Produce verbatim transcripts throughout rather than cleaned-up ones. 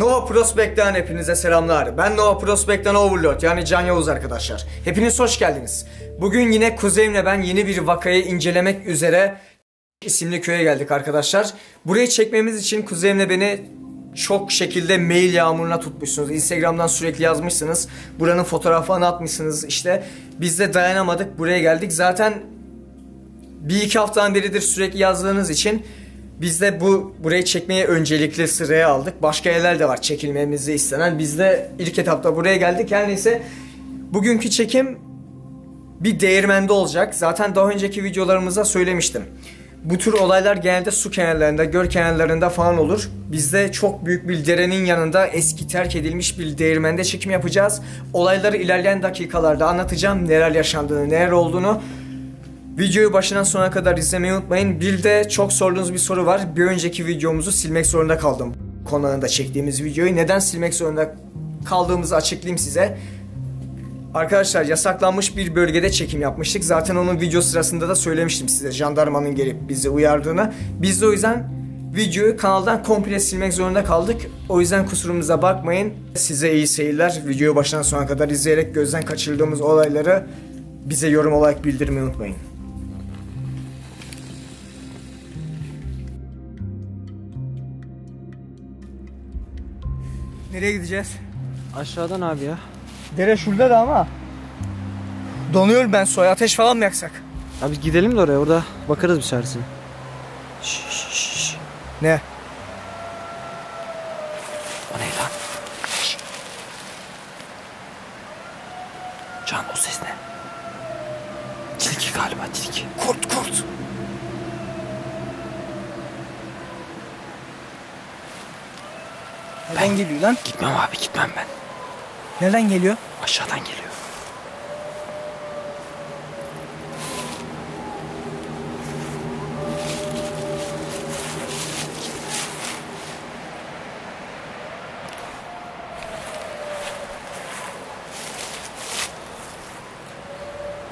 Nova Prospekt'ten hepinize selamlar. Ben Nova Prospekt'ten Overlord yani Can Yavuz arkadaşlar. Hepiniz hoş geldiniz. Bugün yine Kuzey'imle ben yeni bir vakayı incelemek üzere isimli köye geldik arkadaşlar. Burayı çekmemiz için Kuzey'imle beni çok şekilde mail yağmuruna tutmuşsunuz. Instagram'dan sürekli yazmışsınız. Buranın fotoğrafını atmışsınız işte. Biz de dayanamadık, buraya geldik. Zaten bir iki haftadan beridir sürekli yazdığınız için biz de bu burayı çekmeye öncelikli sıraya aldık. Başka yerler de var çekilmemizi istenen. Biz de ilk etapta buraya geldik. Her neyse, bugünkü çekim bir değirmende olacak. Zaten daha önceki videolarımızda söylemiştim. Bu tür olaylar genelde su kenarlarında, göl kenarlarında falan olur. Biz de çok büyük bir derenin yanında eski terk edilmiş bir değirmende çekim yapacağız. Olayları ilerleyen dakikalarda anlatacağım, neler yaşandığını, neler olduğunu. Videoyu başından sona kadar izlemeyi unutmayın. Bir de çok sorduğunuz bir soru var. Bir önceki videomuzu silmek zorunda kaldım. Konağında çektiğimiz videoyu neden silmek zorunda kaldığımızı açıklayayım size. Arkadaşlar, yasaklanmış bir bölgede çekim yapmıştık. Zaten onun video sırasında da söylemiştim size jandarmanın gelip bizi uyardığını. Biz de o yüzden videoyu kanaldan komple silmek zorunda kaldık. O yüzden kusurumuza bakmayın. Size iyi seyirler. Videoyu başından sona kadar izleyerek gözden kaçırdığımız olayları bize yorum olarak bildirmeyi unutmayın. Nereye gideceğiz? Aşağıdan abi ya. Dere şurada da ama. Donuyorum ben, soya ateş falan mı yaksak? Abi gidelim de oraya, orada bakarız bir çaresine. Şşşşş. Ne? O ne lan? Şşş. Can, o ses ne? Tilki galiba, tilki. Kurt kurt. Nereden geliyor lan? Gitmem abi, gitmem ben. Nereden geliyor? Aşağıdan geliyor.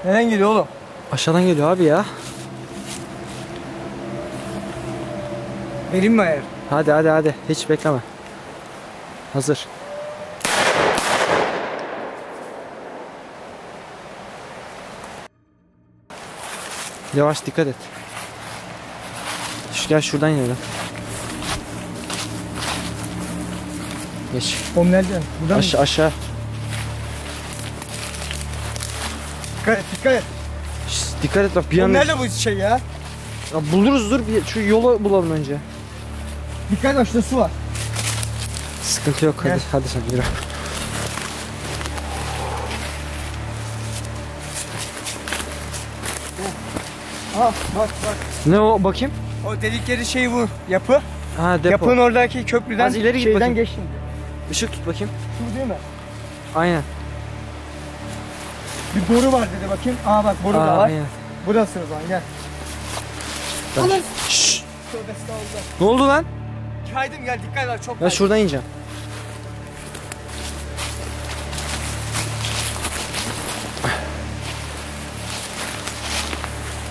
Nereden geliyor oğlum? Aşağıdan geliyor abi ya. Vereyim mi ayar? Hadi hadi hadi, hiç bekleme. Hazır. Yavaş, dikkat et. Şu, gel şuradan yürü. Geç. Oğlum nereden? Buradan Aş mı? Aşağı. Dikkat et, dikkat et. Şş, dikkat et bak, bir yandan. Nerede bu şey ya? Ya buluruz, dur bir şu yolu bulalım önce. Dikkat et, şurada su var. Sıkıntı yok, hadi, hadi sen yürü. Aha, bak bak. Ne o, bakayım? O delikleri şey bu, yapı. Ha, depo. Yapının oradaki köprüden, az ileri git bakayım. Geçtim. Işık tut bakayım. Şu değil mi? Aynen. Bir boru var dedi bakayım. Aa bak, boru Aa, da var. Aynen. Burası o zaman, gel. Alın. Şşşş. Ne oldu lan? Kaydım, gel dikkat var, çok kaydım. Ya şuradan ineceğim.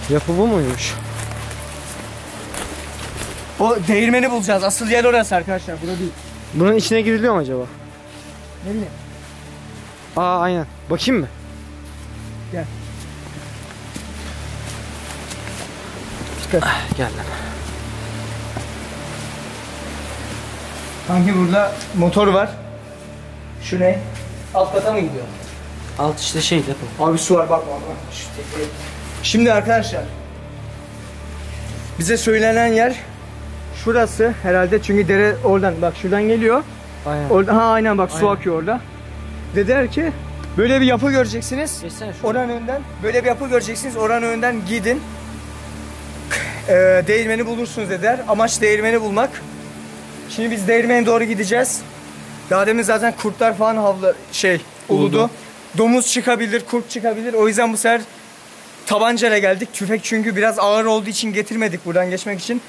Yapı bu muymuş? O değirmeni bulacağız. Asıl yer orası arkadaşlar. Burada değil. Bunun içine giriliyor mu acaba? Ne bileyim. Aa aynen. Bakayım mı? Gel. Çıkar. Ah, gel lan. Hangi burada motor var? Şu ne? Alt kata mı gidiyor? Alt işte şey depo. Abi su var, bakma. Bak. Şimdi arkadaşlar, bize söylenen yer şurası herhalde, çünkü dere oradan, bak şuradan geliyor. Aynen. Orada, ha aynen bak, aynen. Su akıyor orada. Dediler ki böyle bir yapı göreceksiniz. Oranın önden böyle bir yapı göreceksiniz. Oranın önden gidin. Ee, değirmeni bulursunuz dediler. Amaç değirmeni bulmak. Şimdi biz değirmene doğru gideceğiz. Daha demin zaten kurtlar falan havla şey uludu. Domuz çıkabilir, kurt çıkabilir. O yüzden bu sefer tabancayla geldik. Tüfek çünkü biraz ağır olduğu için getirmedik buradan geçmek için.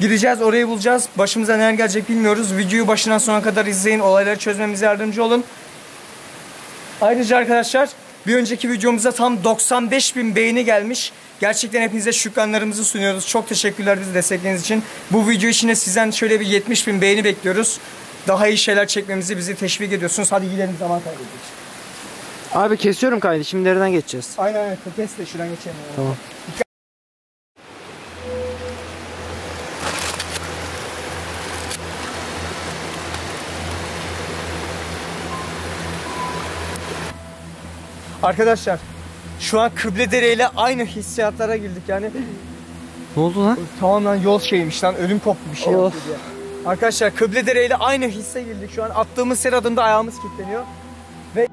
Gireceğiz, orayı bulacağız. Başımıza neler gelecek bilmiyoruz. Videoyu başından sona kadar izleyin. Olayları çözmemize yardımcı olun. Ayrıca arkadaşlar, bir önceki videomuza tam doksan beş bin beğeni gelmiş. Gerçekten hepinize şükranlarımızı sunuyoruz. Çok teşekkürler bizi desteklediğiniz için. Bu video için de sizden şöyle bir yetmiş bin beğeni bekliyoruz. daha iyi şeyler çekmemizi bizi teşvik ediyorsunuz. Hadi gidelim, zaman kaybediyoruz. Abi kesiyorum kaydı. Şimdi nereden geçeceğiz? Aynen aynen. Kes de şuradan geçelim. Tamam. Arkadaşlar şu an Kıbledere ile aynı hissiyatlara girdik yani. Ne oldu lan? Tamam lan, yol şeymiş lan, ölüm koptu bir şey. Oh. Arkadaşlar Kıbledere ile aynı hisse girdik şu an. Attığımız her adımda ayağımız kilitleniyor. Ve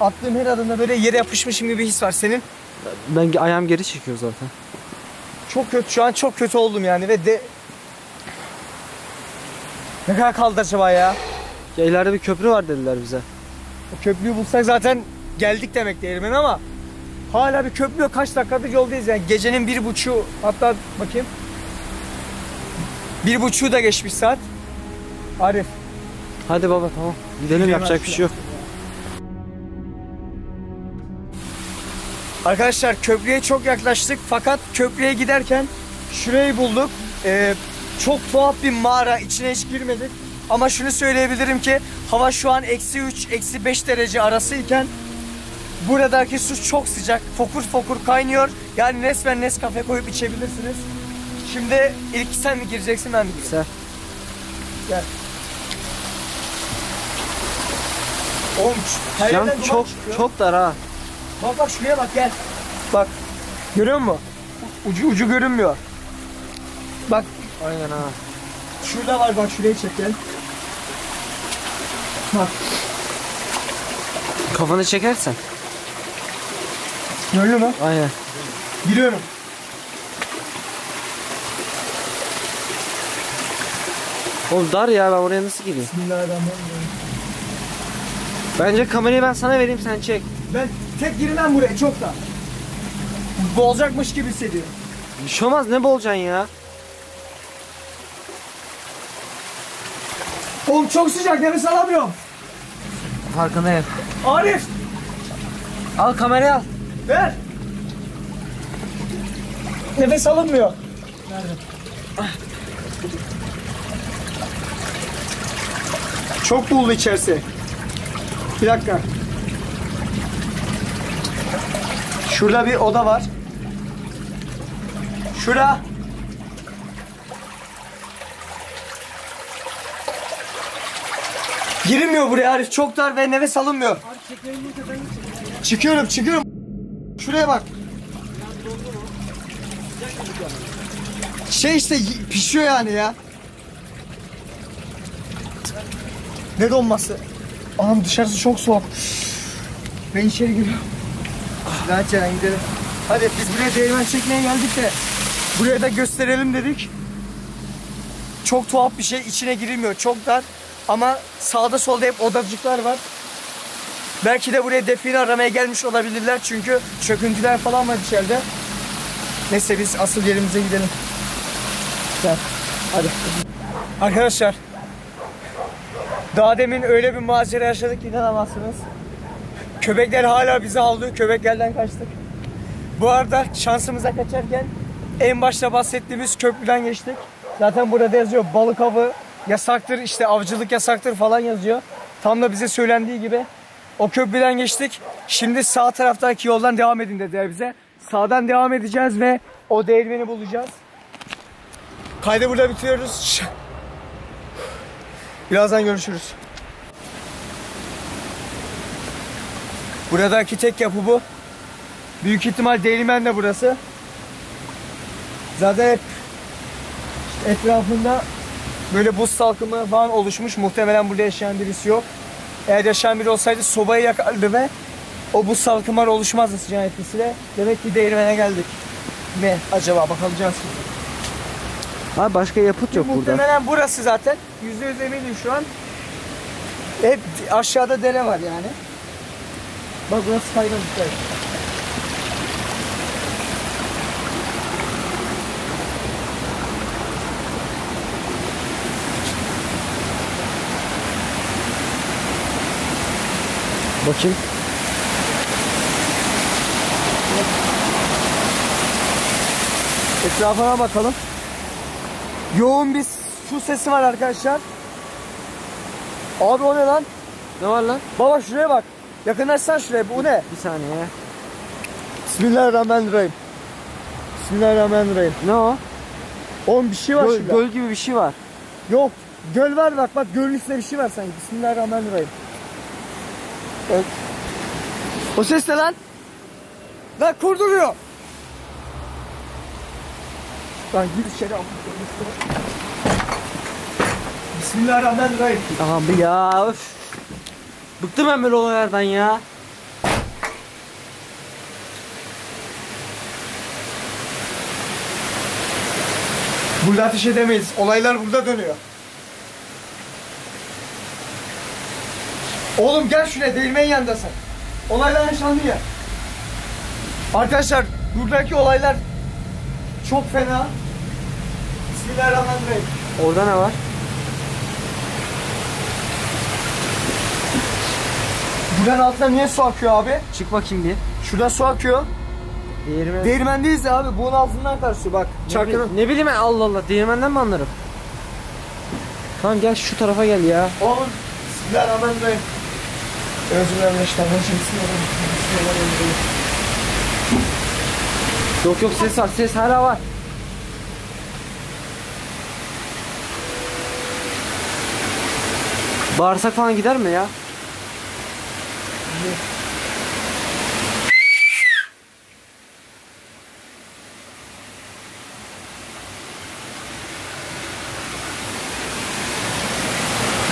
attığım her adımda böyle yere yapışmışım gibi bir his var senin. Ben ayağım geri çekiyor zaten. Çok kötü şu an, çok kötü oldum yani ve de... Ne kadar kaldı acaba ya? Ya ileride bir köprü var dediler bize. O köprüyü bulsak zaten geldik demek değirmen, ama hala bir köprü yok. Kaç dakikadır yoldayız yani, gecenin bir buçuğu, hatta bakayım bir buçuğu da geçmiş saat. Arif hadi baba, tamam gidelim, gidelim yapacak bir şey yok. Arkadaşlar köprüye çok yaklaştık fakat köprüye giderken şurayı bulduk. Ee, çok tuhaf bir mağara, içine hiç girmedik. Ama şunu söyleyebilirim ki hava şu an eksi üç eksi beş derece arası iken buradaki su çok sıcak, fokur fokur kaynıyor. Yani resmen Nescafe koyup içebilirsiniz. Şimdi ilk sen mi gireceksin, ben mi gireyim? Gel. Oğlum her yerden duman çok çıkıyor. Çok dar ha. Bak bak şuraya bak, gel. Bak görüyor musun? Ucu ucu görünmüyor. Bak. Aynen ha. Şurada var bak, şuraya çek gel. Bak. Kafanı çekersen. Görüyor musun? Aynen. Giriyorum. Oğlum dar ya, ben oraya nasıl gireyim? Bismillahirrahmanirrahim. Bence kamerayı ben sana vereyim, sen çek. Ben tek girmem buraya, çok da. Boğulacakmış gibi hissediyorum. Bir şey olmaz, ne boğulacaksın ya? Oğlum çok sıcak, nefes alamıyorum. Farkındayım. Arif! Al kamerayı al. Ver! Nefes alınmıyor. Nerede? Ah. Çok buğulu içerisi. Bir dakika. Şurada bir oda var. Şura! Girilmiyor buraya Arif, çok dar ve nefes alınmıyor. Çıkıyorum çıkıyorum. Şuraya bak. Şey işte pişiyor yani ya. Ne donması. Anam dışarısı çok soğuk. Ben içeri giriyorum. Rahat ya, gidelim. Hadi biz buraya değirmen çekmeye geldik de buraya da gösterelim dedik. Çok tuhaf bir şey, içine girilmiyor, çok dar. Ama sağda solda hep odacıklar var. Belki de buraya define aramaya gelmiş olabilirler çünkü çöküntüler falan var içeride. Neyse biz asıl yerimize gidelim. Gel, hadi. Arkadaşlar, daha demin öyle bir macera yaşadık ki inanamazsınız. Köpekler hala bizi havlıyor, köpeklerden kaçtık. Bu arada şansımıza kaçarken en başta bahsettiğimiz köprüden geçtik. Zaten burada yazıyor balık avı yasaktır, işte avcılık yasaktır falan yazıyor. Tam da bize söylendiği gibi o köprüden geçtik. Şimdi sağ taraftaki yoldan devam edin dediler bize. Sağdan devam edeceğiz ve o değirmeni bulacağız. Kaydı burada bitiriyoruz. Birazdan görüşürüz. Buradaki tek yapı bu. Büyük ihtimal değirmen de burası. Zaten hep işte etrafında böyle buz salkımı falan oluşmuş. Muhtemelen burada yaşayan birisi yok. Eğer yaşayan biri olsaydı sobayı yakardı ve o buz salkımlar oluşmazdı sıcağın etkisiyle. Demek ki değirmene geldik. Ne acaba? Bakacağız şimdi. Abi başka yapıt yok muhtemelen burada. Muhtemelen burası zaten. Yüzde yüz eminim şu an. Hep aşağıda dere var yani. Bak burası faydalı. Bakayım. Etrafına bakalım. Yoğun bir su sesi var arkadaşlar. Abi o ne lan? Ne var lan? Baba şuraya bak. Yakınlaşsan şuraya. Bu ne? Bir saniye. Bismillahirrahmanirrahim. Bismillahirrahmanirrahim. Ne o? Oğlum bir şey var şurada. Göl gibi bir şey var. Yok. Göl var bak bak. Gölün üstünde bir şey var sanki. Bismillahirrahmanirrahim. Evet. O ses ne lan? Lan kurduruyor. Lan gir içeri. Bismillahirrahmanirrahim. Abi ya öf. Bıktım ben böyle olaylardan ya. Burada ateş edemeyiz. Olaylar burada dönüyor. Oğlum gel şuraya, değirmenin yanındasın. Olaylar yaşandı ya. Arkadaşlar buradaki olaylar çok fena. Bismillahirrahmanirrahim. Orada ne var? Buradan altına niye su akıyor abi? Çık bakayım bir. Şuradan su akıyor. Değirmen. Değirmendeyiz ya abi. Bunun altından akar su bak. Çarkının. Ne bileyim Allah Allah. Değirmenden mi anlarım? Tamam gel şu tarafa gel ya. Oğlum. Bismillahirrahmanirrahim. Özür dilerim işte. Yok yok ses var. Ses hala var. Bağırsak falan gider mi ya?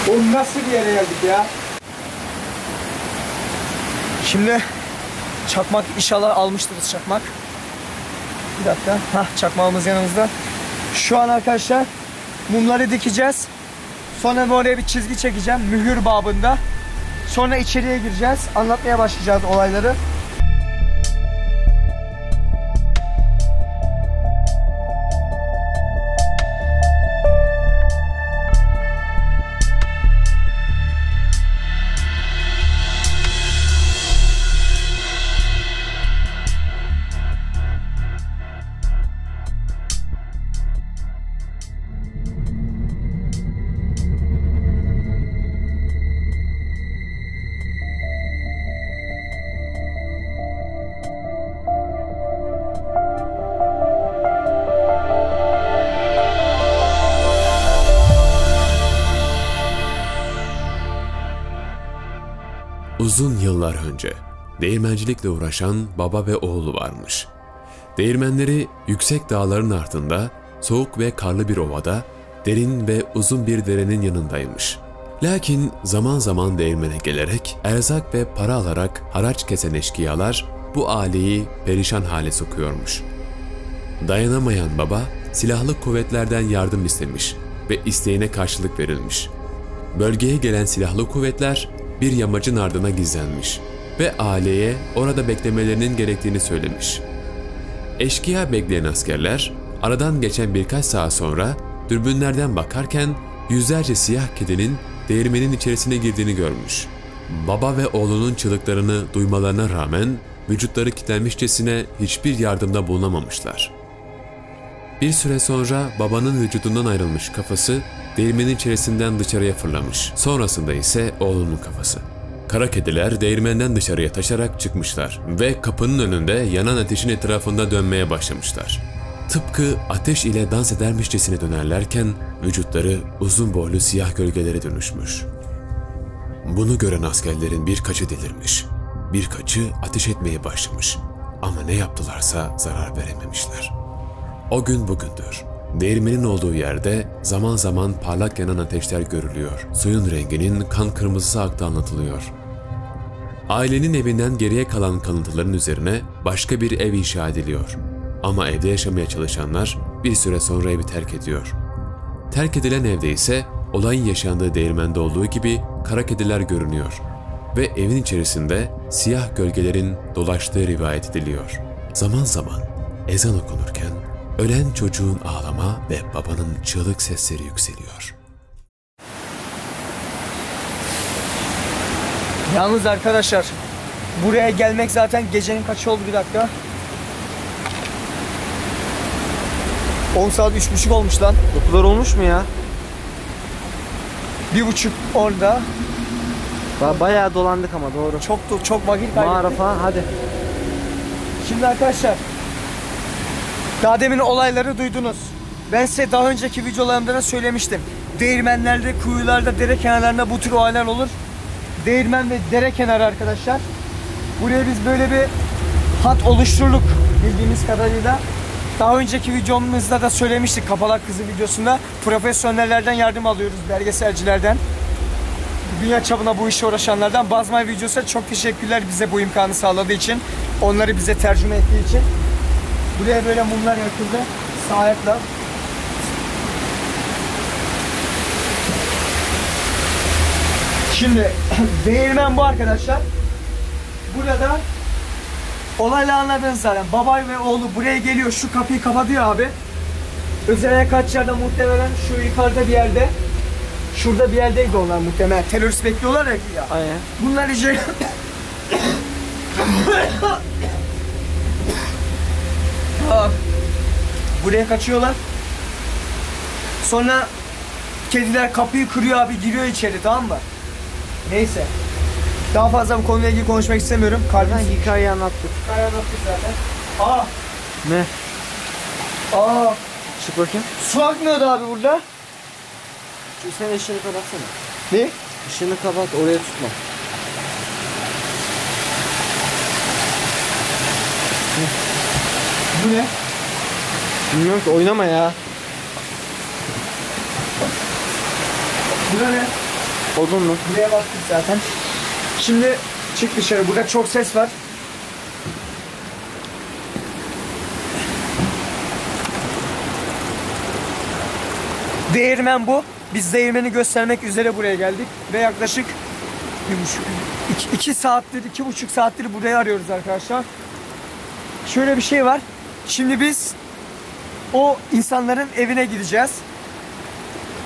O nasıl bir yere geldik ya? Şimdi çakmak inşallah almıştınız çakmak. Bir dakika. Ha çakmağımız yanımızda. Şu an arkadaşlar mumları dikeceğiz. Sonra oraya bir çizgi çekeceğim mühür babında. Sonra içeriye gireceğiz, anlatmaya başlayacağız olayları. Uzun yıllar önce değirmencilikle uğraşan baba ve oğlu varmış. Değirmenleri yüksek dağların ardında, soğuk ve karlı bir ovada, derin ve uzun bir derenin yanındaymış. Lakin zaman zaman değirmene gelerek, erzak ve para alarak haraç kesen eşkıyalar bu aileyi perişan hale sokuyormuş. Dayanamayan baba silahlı kuvvetlerden yardım istemiş ve isteğine karşılık verilmiş. Bölgeye gelen silahlı kuvvetler, bir yamacın ardına gizlenmiş ve aileye orada beklemelerinin gerektiğini söylemiş. Eşkıya bekleyen askerler aradan geçen birkaç saat sonra dürbünlerden bakarken yüzlerce siyah kedinin değirmenin içerisine girdiğini görmüş. Baba ve oğlunun çığlıklarını duymalarına rağmen vücutları kilitlenmişçesine hiçbir yardımda bulunamamışlar. Bir süre sonra babanın vücudundan ayrılmış kafası değirmenin içerisinden dışarıya fırlamış. Sonrasında ise oğlunun kafası. Kara kediler değirmenden dışarıya taşarak çıkmışlar ve kapının önünde yanan ateşin etrafında dönmeye başlamışlar. Tıpkı ateş ile dans edermişçesine dönerlerken vücutları uzun boylu siyah gölgelere dönüşmüş. Bunu gören askerlerin birkaçı delirmiş, birkaçı ateş etmeye başlamış ama ne yaptılarsa zarar verememişler. O gün bugündür. Değirmenin olduğu yerde zaman zaman parlak yanan ateşler görülüyor. Suyun renginin kan kırmızısı aktığı anlatılıyor. Ailenin evinden geriye kalan kalıntıların üzerine başka bir ev inşa ediliyor. Ama evde yaşamaya çalışanlar bir süre sonra evi terk ediyor. Terk edilen evde ise olayın yaşandığı değirmende olduğu gibi kara kediler görünüyor. Ve evin içerisinde siyah gölgelerin dolaştığı rivayet ediliyor. Zaman zaman ezan okunurken ölen çocuğun ağlama ve babanın çığlık sesleri yükseliyor. Yalnız arkadaşlar, buraya gelmek zaten gecenin kaçı oldu bir dakika? on saat üç buçuk olmuş lan. O kadar olmuş mu ya? Bir buçuk orada. Bayağı dolandık ama doğru. Çok çok vakit kaybettik. Mağara hadi. Şimdi arkadaşlar, daha demin olayları duydunuz. Ben size daha önceki videolarımda da söylemiştim. Değirmenlerde, kuyularda, dere kenarlarında bu tür olaylar olur. Değirmen ve dere kenarı arkadaşlar. Buraya biz böyle bir hat oluşturduk bildiğimiz kadarıyla. Daha önceki videomuzda da söylemiştik, Kapalak Kızı videosunda. Profesyonellerden yardım alıyoruz, belgeselcilerden. Dünya çapına bu işe uğraşanlardan. Bazmay videosu çok teşekkürler bize bu imkanı sağladığı için. Onları bize tercüme ettiği için. Buraya böyle mumlar yakıldı. Sağ ayakla. Şimdi değirmen bu arkadaşlar. Burada olayla anladınız zaten. Babay ve oğlu buraya geliyor. Şu kapıyı kapatıyor abi. Özellikle kaç yerde, muhtemelen şu yukarıda bir yerde. Şurada bir yerdeydi onlar muhtemelen. Terörist bekliyorlar ya. Aynen. Bunlar işte... buraya kaçıyorlar. Sonra kediler kapıyı kırıyor abi, giriyor içeri, tamam mı? Neyse. Daha fazla bu konuyla ilgili konuşmak istemiyorum. Kalbim hikayeyi anlattık. Hikayeyi anlattık zaten. Aa! Ne? Aa! Çık bakayım. Su akmıyordu abi burada. Şimdi sen ışığını kapatsana. Ne? Işığını kapat, oraya tutma. Bu ne? Bilmiyorum ki, oynama ya. Bu ne? Odun mu? Buraya baktık zaten. Şimdi çık dışarı, burada çok ses var. Değirmen bu. Biz değirmeni göstermek üzere buraya geldik ve yaklaşık iki saattir, iki buçuk saattir burayı arıyoruz arkadaşlar. Şöyle bir şey var. Şimdi biz o insanların evine gideceğiz.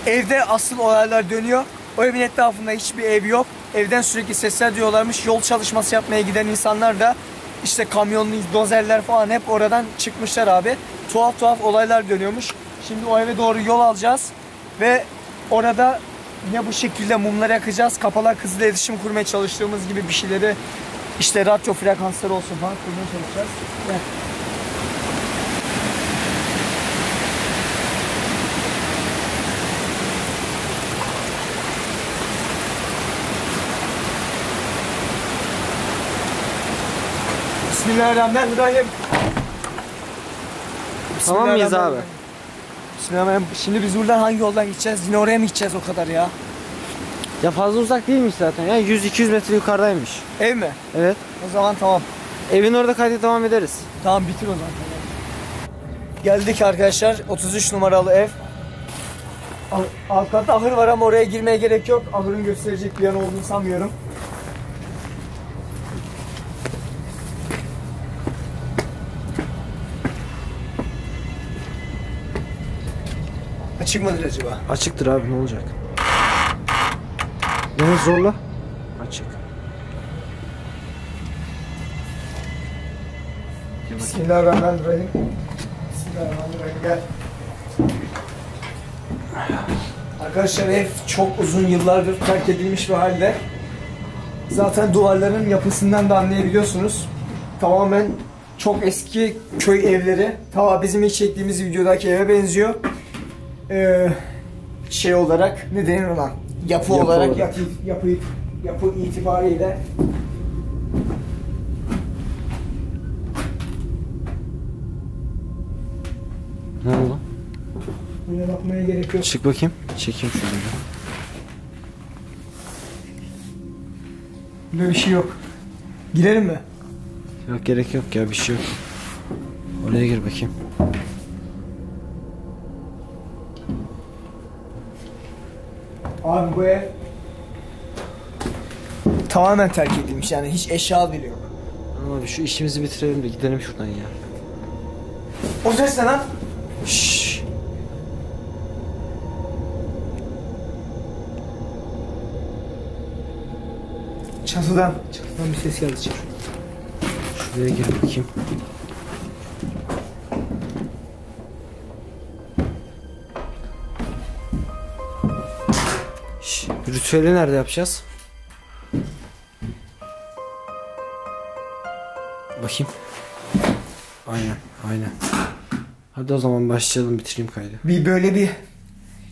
Evde asıl olaylar dönüyor. O evin etrafında hiçbir ev yok. Evden sürekli sesler duyuyorlarmış. Yol çalışması yapmaya giden insanlar da işte kamyonlu dozerler falan hep oradan çıkmışlar abi. Tuhaf tuhaf olaylar dönüyormuş. Şimdi o eve doğru yol alacağız ve orada yine bu şekilde mumları yakacağız. Kapalak Kız'la iletişim kurmaya çalıştığımız gibi bir şeyleri, işte radyo frekansları olsun falan kurmaya çalışacağız. Evet. Bismillahirrahmanirrahim. Tamam mıyız abi? Bismillahirrahmanirrahim. Şimdi biz buradan hangi yoldan gideceğiz? Yine oraya mı gideceğiz o kadar ya? Ya fazla uzak değilmiş zaten. Yani yüz iki yüz metre yukarıdaymış. Ev mi? Evet. O zaman tamam. Evin orada kayda devam ederiz. Tamam, bitir o zaman. Geldik arkadaşlar. otuz üç numaralı ev. Alt katta ahır var ama oraya girmeye gerek yok. Ahırın gösterecek bir yanı olduğunu sanmıyorum. Açık mıdır acaba? Açıktır abi, ne olacak? Yine zorla. Açık. Bismillahirrahmanirrahim. Bismillahirrahmanirrahim. Gel. Arkadaşlar ev çok uzun yıllardır terk edilmiş bir halde. Zaten duvarların yapısından da anlayabiliyorsunuz. Tamamen çok eski köy evleri. Ta bizim ilk çektiğimiz videodaki eve benziyor. Ee, şey olarak ne denir ona? Yapı, yapı olarak, olarak. Yapı, yapı, yapı itibariyle ne oldu? Buraya bakmaya gerek yok. Çık bakayım. Çekeyim şunu. Böyle bir şey yok. Girelim mi? Yok, gerek yok ya, bir şey yok. Oraya gir bakayım. Abi bu ev tamamen terk edilmiş, yani hiç eşya bile yok. Abi şu işimizi bitirelim de gidelim şuradan ya. O ses ne lan? Şşş. Çatıdan, çatıdan bir ses geldi içeri. Şuraya gel bakayım. Şş, ritüeli nerede yapacağız? Bakayım. Aynen, aynen. Hadi o zaman başlayalım, bitireyim kaydı. Bir böyle bir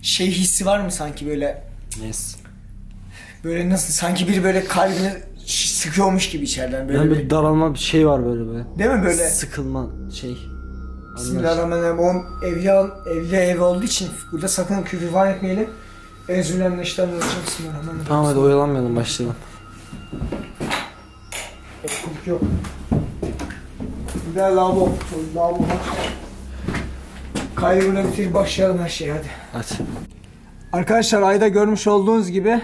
şey hissi var mı sanki böyle? Yes. Böyle nasıl sanki bir böyle kalbini sıkıyormuş gibi içeriden böyle. Yani bir daralma bir şey var böyle böyle. Değil mi böyle? Sıkılma şey. Bismillahirrahmanirrahim. O evli, evli ev olduğu için burada sakın küfür falan etmeyelim. Ezülen neşten olacak. Bismillahirrahmanirrahim. Tamam hadi oyalanmayalım, başlayalım. Yok yok. Bir daha lavabo. Lavabo. Kaygına bitir, başlayalım her şeye hadi. Hadi. Arkadaşlar ayda görmüş olduğunuz gibi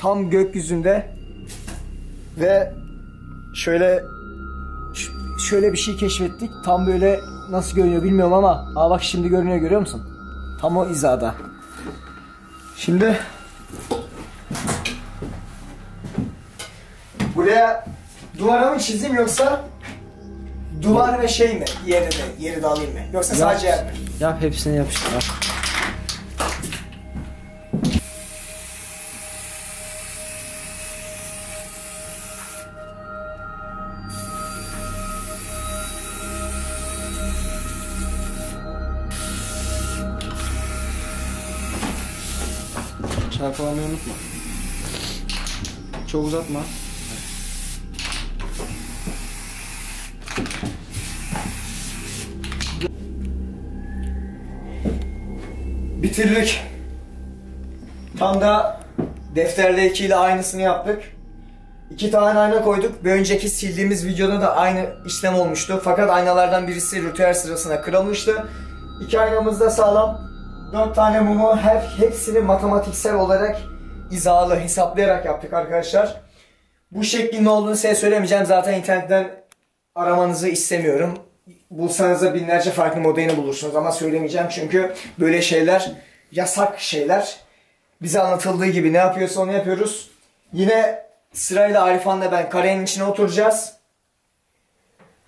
tam gökyüzünde ve şöyle şöyle bir şey keşfettik. Tam böyle nasıl görünüyor bilmiyorum ama aa bak şimdi görünüyor, görüyor musun? Tam o izada. Şimdi buraya duvara mı çizeyim yoksa duvar ve şey mi? Yeri de, yeri de alayım mı? Yoksa yap, sadece yer mi? Yap hepsini yapıştır. Yap. Çarpalamayı unutma. Çok uzatma. Bitirdik. Tam da defterdekiyle aynısını yaptık. İki tane ayna koyduk. Bir önceki sildiğimiz videoda da aynı işlem olmuştu. Fakat aynalardan birisi ritüel sırasında kırılmıştı. İki aynamız da sağlam. Dört tane mumu her hepsini matematiksel olarak izalı hesaplayarak yaptık arkadaşlar. Bu şeklin ne olduğunu size söylemeyeceğim. Zaten internetten aramanızı istemiyorum. Bulsanız da binlerce farklı modelini bulursunuz ama söylemeyeceğim çünkü böyle şeyler yasak şeyler. Bize anlatıldığı gibi ne yapıyorsa onu yapıyoruz. Yine sırayla Arifhan'la ben karenin içine oturacağız.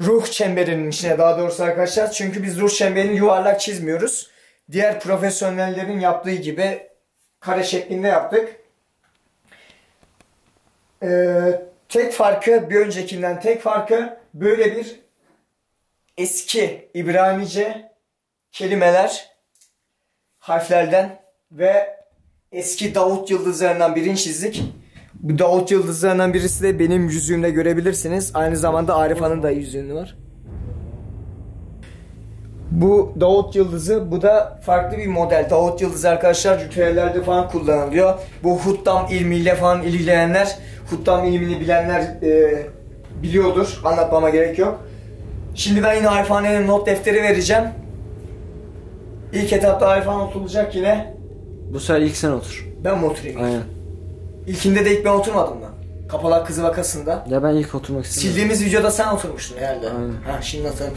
Ruh çemberinin içine daha doğrusu arkadaşlar. Çünkü biz ruh çemberini yuvarlak çizmiyoruz. Diğer profesyonellerin yaptığı gibi kare şeklinde yaptık. Ee, tek farkı bir öncekinden tek farkı böyle bir eski İbranice kelimeler, harflerden ve eski Davut Yıldızlarından birini çizdik. Bu Davut Yıldızlarından birisi de benim yüzüğümle görebilirsiniz. Aynı zamanda Arifhan'ın da yüzüğünü var. Bu Davut Yıldızı, bu da farklı bir model. Davut Yıldızı arkadaşlar ritüellerde falan kullanılıyor. Bu Huttam ilmiyle falan ilgilenenler, Huttam ilmini bilenler e, biliyordur. Anlatmama gerek yok. Şimdi ben yine Arifhan'ın not defteri vereceğim. İlk etapta Arifhan oturacak yine. Bu sefer ilk sen otur. Ben mi oturayım? Aynen. İlkinde de ilk ben oturmadım mı? Kapalak Kızı vakasında. Ya ben ilk oturmak istedim. Sildiğimiz videoda sen oturmuştun herhalde. Aynen. Ha şimdi hatırladım.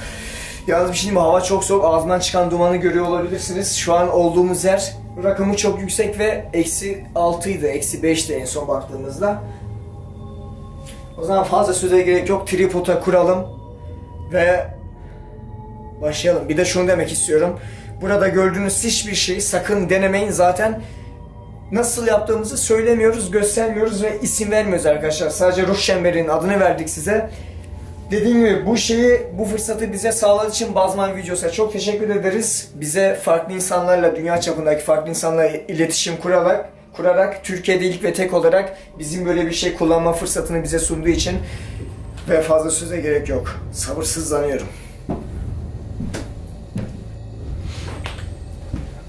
Yalnız bir şey diyeyim, hava çok soğuk, ağzından çıkan dumanı görüyor olabilirsiniz. Şu an olduğumuz yer rakamı çok yüksek ve eksi altıydı, eksi beşti en son baktığımızda. O zaman fazla söze gerek yok, tripoda kuralım ve başlayalım. Bir de şunu demek istiyorum, burada gördüğünüz hiçbir şeyi sakın denemeyin, zaten nasıl yaptığımızı söylemiyoruz, göstermiyoruz ve isim vermiyoruz arkadaşlar. Sadece Ruh Şember'in adını verdik size. Dediğim gibi bu şeyi, bu fırsatı bize sağladığı için Bazmay videosa çok teşekkür ederiz. Bize farklı insanlarla, dünya çapındaki farklı insanlarla iletişim kurarak, kurarak Türkiye'de ilk ve tek olarak bizim böyle bir şey kullanma fırsatını bize sunduğu için ve fazla söze gerek yok. Sabırsızlanıyorum.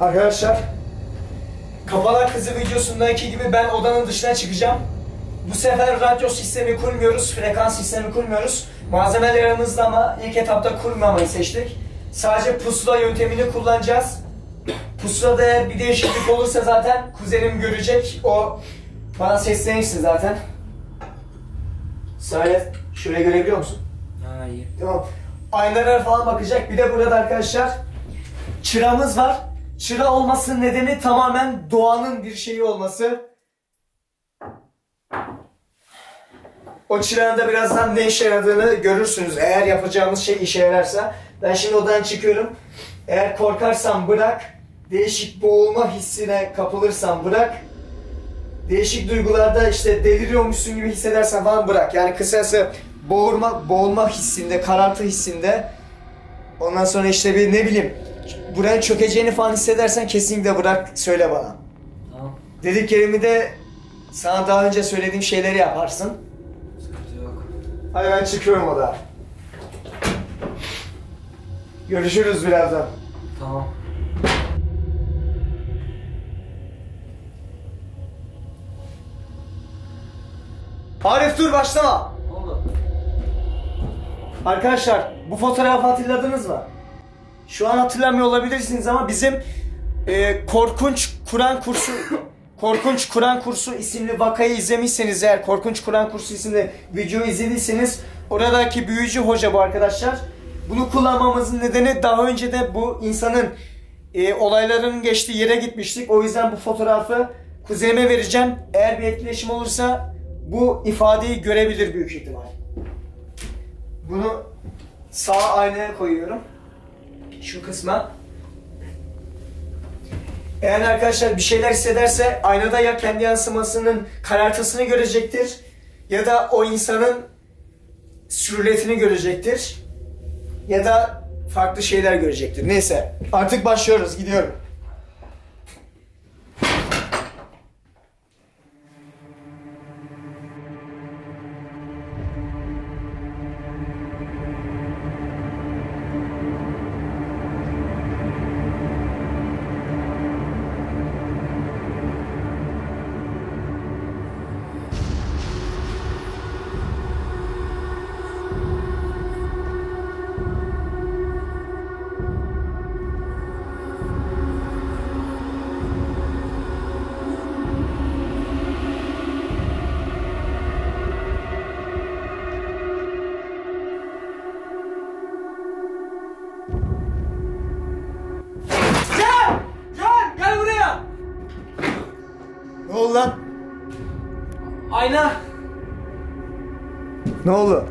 Arkadaşlar, Kapalak Kızı videosundaki gibi ben odanın dışına çıkacağım. Bu sefer radyo sistemi kurmuyoruz, frekans sistemi kurmuyoruz. Malzemeler yanımızda ama ilk etapta kurmamayı seçtik. Sadece pusula yöntemini kullanacağız. Pusulada bir değişiklik olursa zaten kuzenim görecek. O bana seslenirsin zaten. Sadece şöyle görebiliyor musun? Ha, iyi. Tamam. Aynalara falan bakacak. Bir de burada arkadaşlar çıramız var. Çıra olmasının nedeni tamamen doğanın bir şeyi olması. O çırağın da birazdan ne işe yaradığını görürsünüz. Eğer yapacağımız şey işe yararsa. Ben şimdi odan çıkıyorum. Eğer korkarsan bırak. Değişik boğulma hissine kapılırsan bırak. değişik duygularda işte deliriyormuşsun gibi hissedersen falan bırak. Yani kısacası boğulma, boğulma hissinde, karartı hissinde, ondan sonra işte bir ne bileyim buraya çökeceğini falan hissedersen kesinlikle bırak, söyle bana. Tamam. Dediklerimi de sana daha önce söylediğim şeyleri yaparsın. Sıkıntı yok. Hadi ben çıkıyorum odaya. Görüşürüz birazdan. Tamam. Arif dur, başlama. Ne oldu? Arkadaşlar bu fotoğrafı hatırladınız mı? Şu an hatırlamıyor olabilirsiniz ama bizim e, Korkunç Kur'an Kursu Korkunç Kur'an Kursu isimli vakayı izlemişseniz eğer, Korkunç Kur'an Kursu isimli videoyu izlediyseniz, oradaki büyücü hoca bu arkadaşlar. Bunu kullanmamızın nedeni daha önce de bu insanın e, olaylarının geçtiği yere gitmiştik. O yüzden bu fotoğrafı Kuzey'ime vereceğim. Eğer bir etkileşim olursa bu ifadeyi görebilir büyük ihtimal. Bunu sağ aynaya koyuyorum. Şu kısma. Eğer arkadaşlar bir şeyler hissederse aynada ya kendi yansımasının karartısını görecektir ya da o insanın sürületini görecektir ya da farklı şeyler görecektir. Neyse artık başlıyoruz, gidiyorum. Ayna! Ne oldu?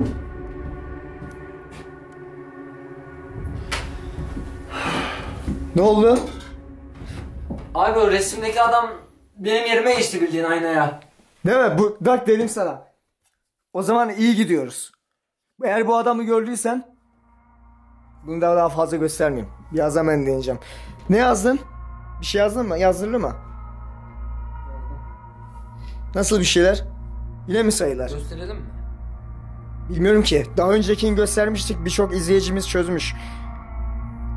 Ne oldu? Abi o resimdeki adam benim yerime geçti bildiğin aynaya. Değil mi? Bu, bak dedim sana. O zaman iyi gidiyoruz. Eğer bu adamı gördüysen bunu daha, daha fazla göstermeyeyim. Birazdan ben deneyeceğim. Ne yazdın? Bir şey yazdın mı? Yazdırılır mı? Nasıl bir şeyler? Yine mi sayılar? Gösterelim mi? Bilmiyorum ki. Daha öncekini göstermiştik. Birçok izleyicimiz çözmüş.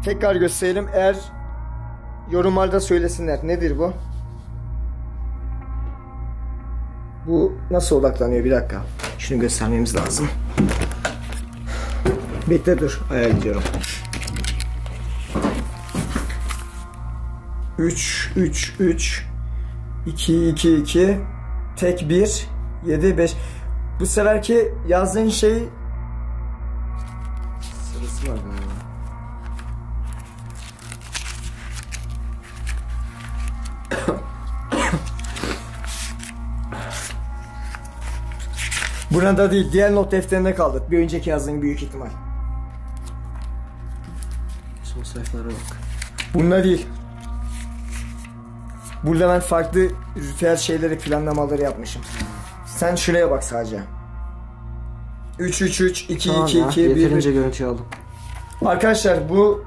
Tekrar gösterelim. Eğer yorumlarda söylesinler. Nedir bu? Bu nasıl odaklanıyor? Bir dakika. Şunu göstermemiz lazım. Bekle dur. Ayağa gidiyorum. üç, üç, üç, iki, iki, iki. Tek bir, yedi, beş. Bu seferki yazdığın şey sırası var galiba. Burada değil, diğer not defterinde kaldık. Bir önceki yazdığın büyük ihtimal. Son sayfalara bak. Bunda değil. Burada ben farklı ritüel şeyleri, planlamaları yapmışım. Sen şuraya bak sadece. üç üç üç iki iki iki bir. Yeterince görüntü aldım. Arkadaşlar bu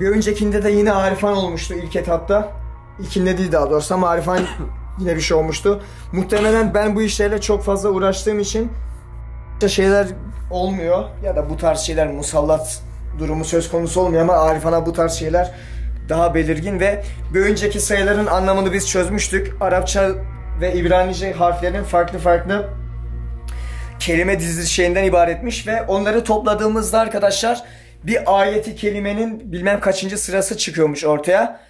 bir öncekinde de yine Arifhan olmuştu ilk etapta. İlkinde değil daha doğrusu ama Arifhan yine bir şey olmuştu. Muhtemelen ben bu işlerle çok fazla uğraştığım için şeyler olmuyor ya da bu tarz şeyler musallat durumu söz konusu olmuyor ama Arifhan'a bu tarz şeyler daha belirgin ve bir önceki sayıların anlamını biz çözmüştük. Arapça ve İbranice harflerin farklı farklı kelime dizisi şeyinden ibaretmiş ve onları topladığımızda arkadaşlar bir ayeti kelimenin bilmem kaçıncı sırası çıkıyormuş ortaya.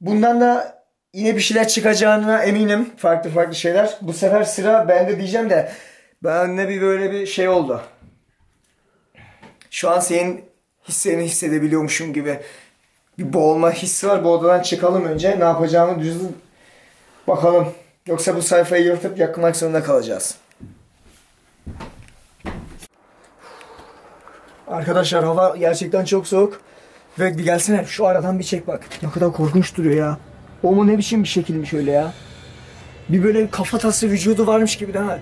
Bundan da yine bir şeyler çıkacağına eminim. Farklı farklı şeyler. Bu sefer sıra bende diyeceğim de bende bir böyle bir şey oldu. Şu an senin hislerini hissedebiliyormuşum gibi. Bir boğulma hissi var. Bu odadan çıkalım önce. Ne yapacağımı düzgün bakalım. Yoksa bu sayfayı yırtıp yakmak zorunda kalacağız. Arkadaşlar hava gerçekten çok soğuk. Ve bir gelsene şu aradan bir çek bak. Ne kadar korkunç duruyor ya. O mu ne biçim bir şekilmiş öyle ya. bir böyle kafatası vücudu varmış gibi de ha.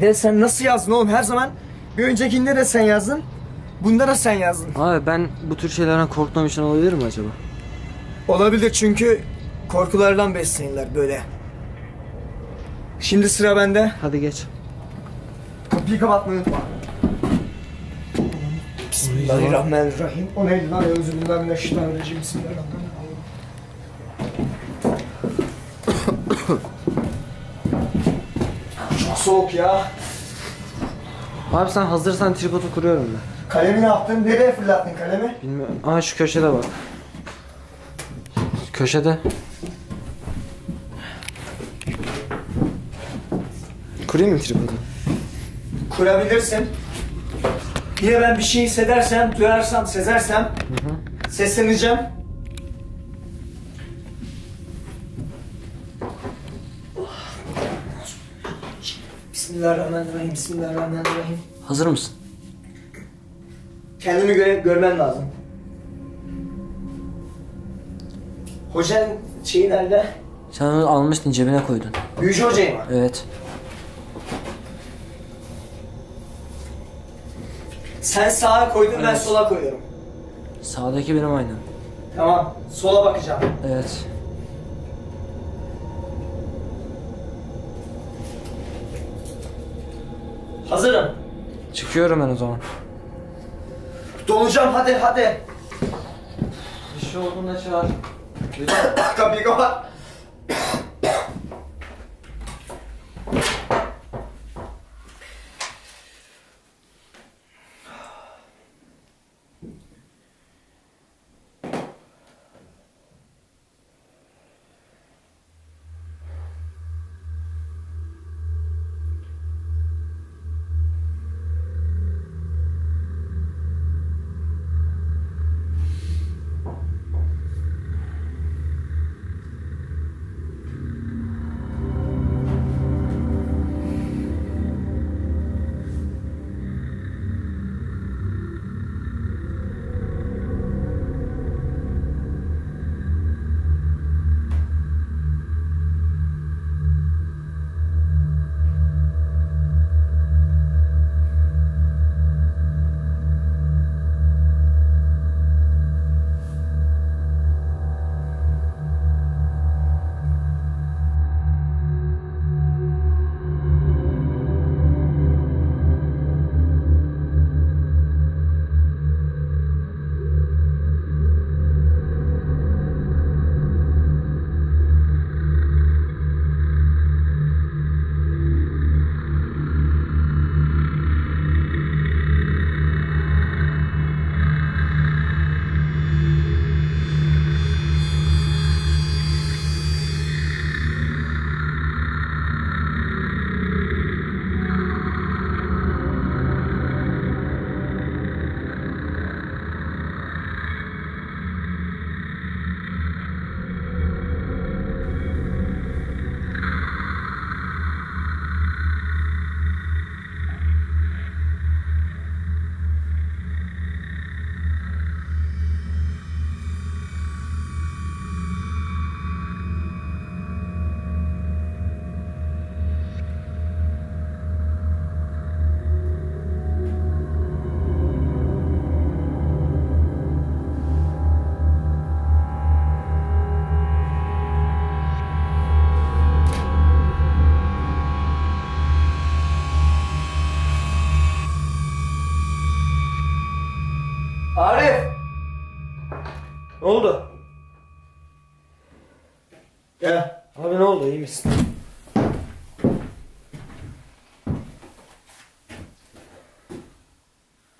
De sen nasıl yazdın oğlum? Her zaman bir öncekinde de sen yazdın, bunda da sen yazdın. Abi ben bu tür şeylerden korkmam için olabilir mi acaba? Olabilir, çünkü korkulardan beslenirler böyle. Şimdi sıra bende. Hadi geç. Kapıyı kapatmayı unutma. Bismillahirrahmanirrahim. O neydi lan? Euzubillahimineşşeytanirracim. Bismillahirrahmanirrahim. Çok soğuk ya. Abi sen hazırsan tripodu kuruyorum ben. Kalemi ne yaptın? Nereye fırlattın kalemi? Bilmiyorum. Aa şu köşede bak. Köşede. Kurayım mı tripodu? Kurabilirsin. Yine ben bir şey hissedersem, duyarsam, sezersem, hı hı, sesleneceğim. Bismillahirrahmanirrahim, bismillahirrahmanirrahim. Hazır mısın? Kendimi göre görmem lazım. Hocanın şeyi nerede? Sen onu almıştın, cebine koydun. Büyücü hocayı mı? Evet. Sen sağa koydun, evet. Ben sola koyuyorum. Sağdaki benim aynı. Tamam, sola bakacağım. Evet. Hazırım. Çıkıyorum ben o zaman. Dolacağım, hadi hadi. Bir şey olduğunda çağır. Kapıyı kapat.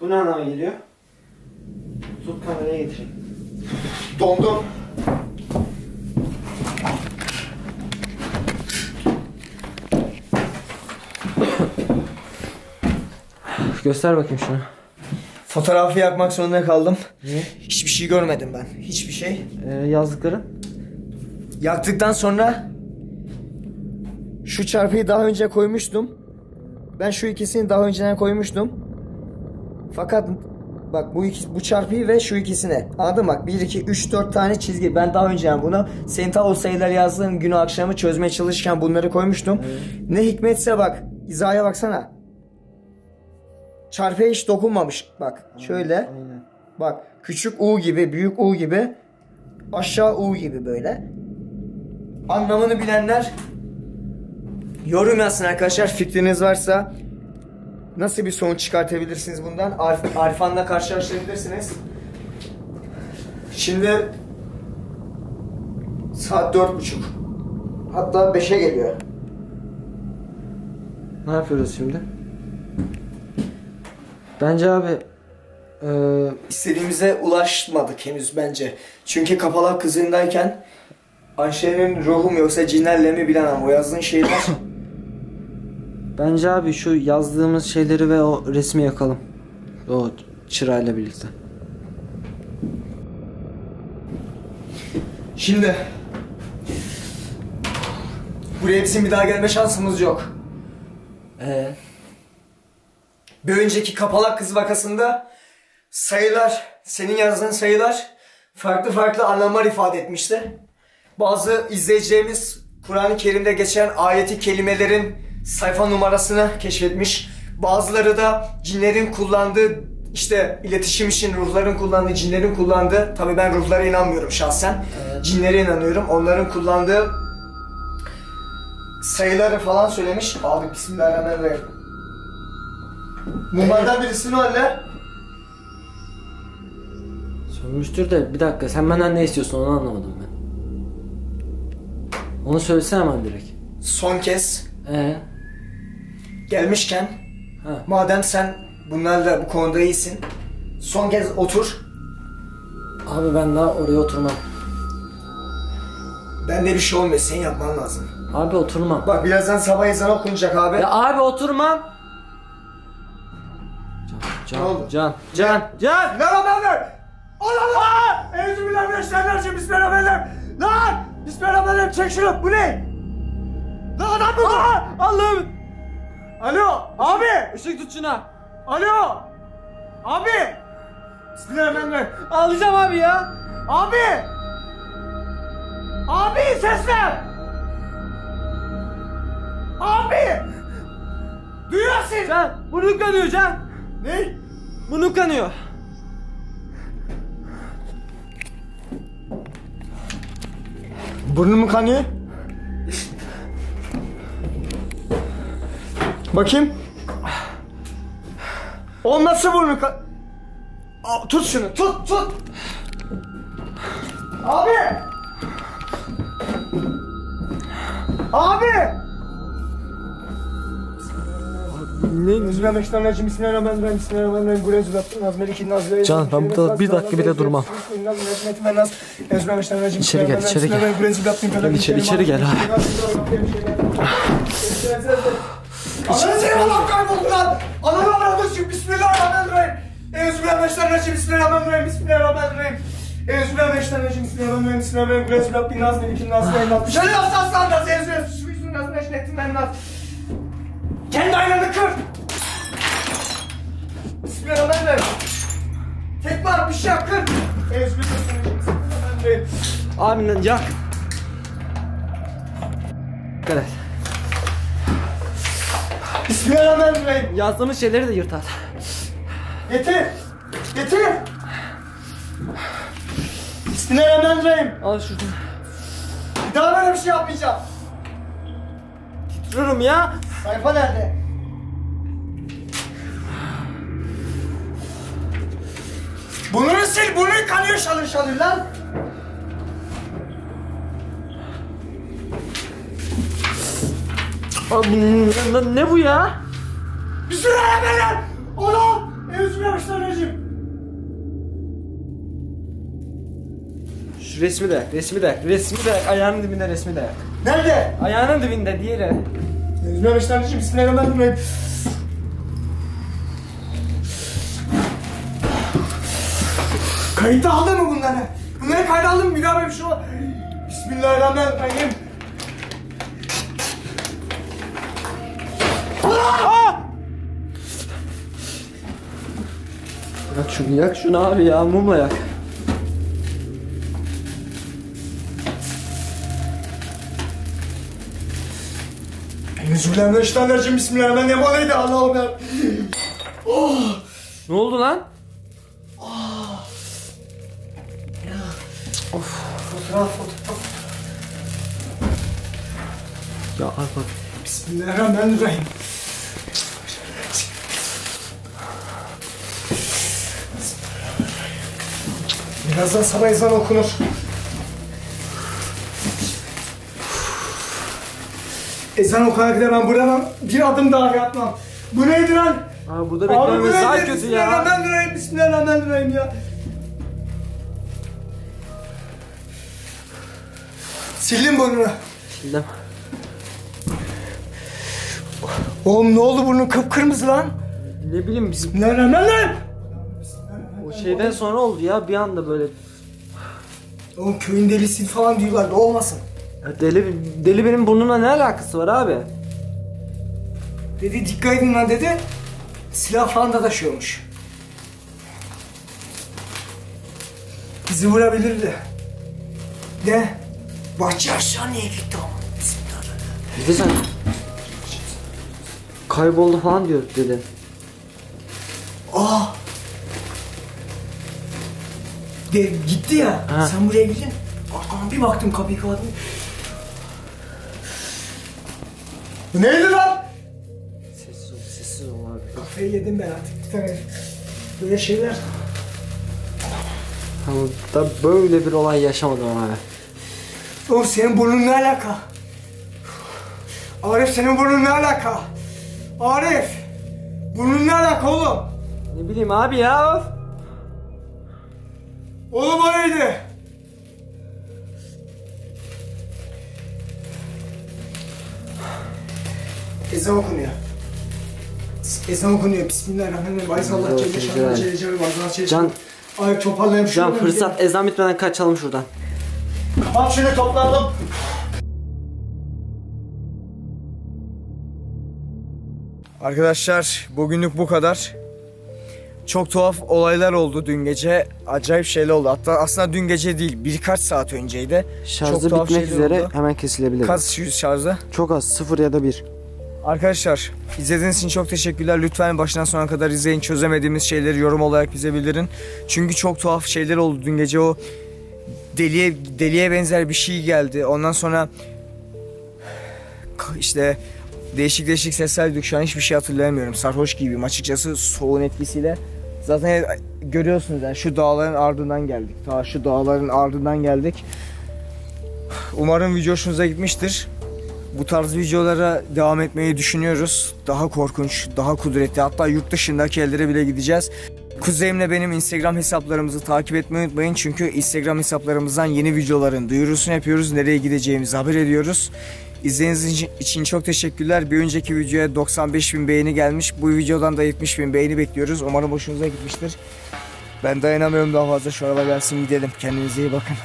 Bu ne anlama geliyor? Tut kameraya getireyim. Dondum. Göster bakayım şunu. Fotoğrafı yakmak zorunda kaldım. Niye? Hiçbir şey görmedim ben. Hiçbir şey. Ee, yazdıkların? Yaktıktan sonra şu çarpıyı daha önce koymuştum. Ben şu ikisini daha önceden koymuştum. Fakat Bak bu iki, bu çarpıyı ve şu ikisine. Anladın bak bir, iki, üç, dört tane çizgi. Ben daha önce yani bunu senin ta o sayılar yazdığın günü akşamı çözmeye çalışırken bunları koymuştum. Evet. Ne hikmetse bak. İzaya baksana. Çarpıya hiç dokunmamış. Bak aynen, şöyle. Aynen. Bak küçük U gibi, büyük U gibi, aşağı U gibi böyle. Anlamını bilenler yorum yazsın arkadaşlar. Fikriniz varsa nasıl bir sonuç çıkartabilirsiniz bundan? Arif, Arifhan'la karşılaştırabilirsiniz. Şimdi saat dört buçuk. Hatta beşe geliyor. Ne yapıyoruz şimdi? Bence abi ee... istediğimize ulaşmadık henüz bence. Çünkü Kapalak Kızı'ndayken Ayşe'nin ruhu mu yoksa cinlerle mi bilemem. O yazdığın şeyler. Bence abi şu yazdığımız şeyleri ve o resmi yakalım. O çırayla birlikte. Şimdi buraya hepsinin bir daha gelme şansımız yok. Ee? Bir önceki Kapalak Kız vakasında sayılar, senin yazdığın sayılar farklı farklı anlamlar ifade etmişti. Bazı izleyicilerimiz Kur'an-ı Kerim'de geçen ayeti kelimelerin sayfa numarasını keşfetmiş. Bazıları da cinlerin kullandığı, işte iletişim için ruhların kullandığı, cinlerin kullandığı, tabii ben ruhlara inanmıyorum şahsen. Evet. Cinlere inanıyorum. Onların kullandığı sayıları falan söylemiş. Abi bismillahirrahmanirrahim. Mumlardan birisini öyle. Sönmüştür de bir dakika, sen benden ne istiyorsun onu anlamadım ben. Onu söylesene hemen direkt. Son kez. Ee? Gelmişken, ha. Madem sen bunlarla bu konuda iyisin, son kez otur. Abi ben daha oraya oturmam. Ben de bir şey olmuyor, senin yapman lazım. Abi oturmam. Bak birazdan sabah ezan okunacak abi. Ya abi oturmam. Can, ne oldu? Can, Can, ne? Can! Ne haberler? Allah'ım! Euzubillahimineşşeytanirracim, bismillahirrahmanirrahim. Lan! Bismillahirrahmanirrahim, çek şunu, bu ne? Lan adam buldum! Allah'ım! Alo, abi! Işık tut şuna! Alo! Abi! Bismillahirrahmanirrahim. Ağlayacağım abi ya! Abi! Abi ses ver! Abi! Duyuyorsun! Can, burnun kanıyor Can! Ne? Burnum kanıyor. Burnum mu kanıyor? Bakayım. O nasıl burnu kan... Aa, tut şunu, tut, tut! Abi! Abi! Ne? Can ben burada bir dakika bile durmam. İçeri gel, içeri gel. Gel içeri, içeri gel abi. Ananı senin adam kayboldu lan! Ananı avradı şu! Bismillahirrahmanirrahim! Euzubillahimineşşeytanirracim, bismillahirrahmanirrahim, bismillahirrahmanirrahim. Euzubillahimineşşeytanirracim, bismillahirrahmanirrahim, bismillahirrahmanirrahim. Şöyle yapsa aslan da seyir suyusun lazım eşnettin ben lan. Kendi aynanı kır! Bismillahirrahmanirrahim. Tekme at, bir şey yap, kır! Bismillahirrahmanirrahim. Amin, yak! Dikkat. Bismillahirrahmanirrahim. Yazdığımız şeyleri de yırt at. Getir! Getir! Bismillahirrahmanirrahim. Al şuradan. Bir daha böyle bir şey yapmayacağım. Titriyorum ya. Sayfa nerede? Bunu sil, bunu kanıyor şalır şalır lan. Abi, ne bu ya? Bir sürü hemen lan! Ola! Evzim yapıştı anneciğim. Şu resmi de, resmi de, resmi de, ayağının dibinde resmi de. Nerede? Ayağının dibinde, diğeri. Üzme beşlerciğim, bismillahirrahmanirrahim. Kayıtta aldın mı bunları? Bunları kayda aldın mı? Bir daha böyle bir şey olmaz. Bismillahirrahmanirrahim. Aaaa! Yak şunu, yak şunu abi ya, mumla yak. Euzubillahimineşşeytanirracim, bismillahirrahmanirrahim. Allah'ım ya. Oh. Ne oldu lan? Oh. Ya. Of. Fotoğraf, fotoğraf. Ya Arifhan. Bismillahirrahmanirrahim. Birazdan sana ezan okunur. Ezan okuna gider ben buradan bir adım daha yatmam. Bu neydi lan? Abi burada beklememiz daha kötü ya. Ben durayım, bismillah ben durayım ya. Sildim burnunu. Sildim. Oğlum ne oldu burnun kıpkırmızı lan? Ne bileyim bizim... Lan lan lan lan! O şeyden sonra oldu ya bir anda böyle. Oğlum köyün delisi falan diyorlar da olmasın. Ya deli, deli benim burnumla ne alakası var abi? Dedi dikkat edin lan dedi. Silah falan da taşıyormuş. Bizi vurabilirdi. De. Bahçe aşağı niye gitti ama? Bir de sen... Kayboldu falan diyor dedi. Aa. De, gitti ya. Ha. Sen buraya gidin. Arkadan bir baktım kapıyı kapattım. Bu neydi lan? Sessiz ol, sessiz ol abi. Kafayı yedim ben artık bir tane. Böyle şeyler. Tamam da böyle bir olay yaşamadım abi. Oğlum senin burnun ne alaka? Arif senin burnun ne alaka? Arif! Burnun ne alaka oğlum? Ne bileyim abi ya. Oğlum o neydi? Ezan okunuyor. Ezan okunuyor. Bismillahirrahmanirrahim. Aysallah çelişan çelişan bazlar çelişan. Ay toparlayayım şunu. Can fırsat ezan bitmeden kaçalım şuradan. Kapat şunu topladım. Arkadaşlar bugünlük bu kadar. Çok tuhaf olaylar oldu dün gece. Acayip şeyler oldu. Hatta aslında dün gece değil, birkaç saat önceydi. Şarjı bitmek üzere oldu. Hemen kesilebilir. Kaç yüz şarjda? Çok az, sıfır ya da bir. Arkadaşlar izlediğiniz için çok teşekkürler. Lütfen baştan sona kadar izleyin. Çözemediğimiz şeyleri yorum olarak bize bildirin. Çünkü çok tuhaf şeyler oldu dün gece. O deliye, deliye benzer bir şey geldi. Ondan sonra işte değişik değişik sesler duyduk. Şu an hiçbir şey hatırlayamıyorum. Sarhoş gibiyim açıkçası soğuğun etkisiyle. Zaten görüyorsunuz yani şu dağların ardından geldik. Ta şu dağların ardından geldik. Umarım video hoşunuza gitmiştir. Bu tarz videolara devam etmeyi düşünüyoruz. Daha korkunç, daha kudretli. Hatta yurt dışındaki yerlere bile gideceğiz. Kuzey'imle benim Instagram hesaplarımızı takip etmeyi unutmayın. Çünkü Instagram hesaplarımızdan yeni videoların duyurusunu yapıyoruz. Nereye gideceğimizi haber ediyoruz. İzlediğiniz için çok teşekkürler. Bir önceki videoya doksan beş bin beğeni gelmiş. Bu videodan da yetmiş bin beğeni bekliyoruz. Umarım hoşunuza gitmiştir. Ben dayanamıyorum daha fazla. Şu aralar gelsin gidelim. Kendinize iyi bakın.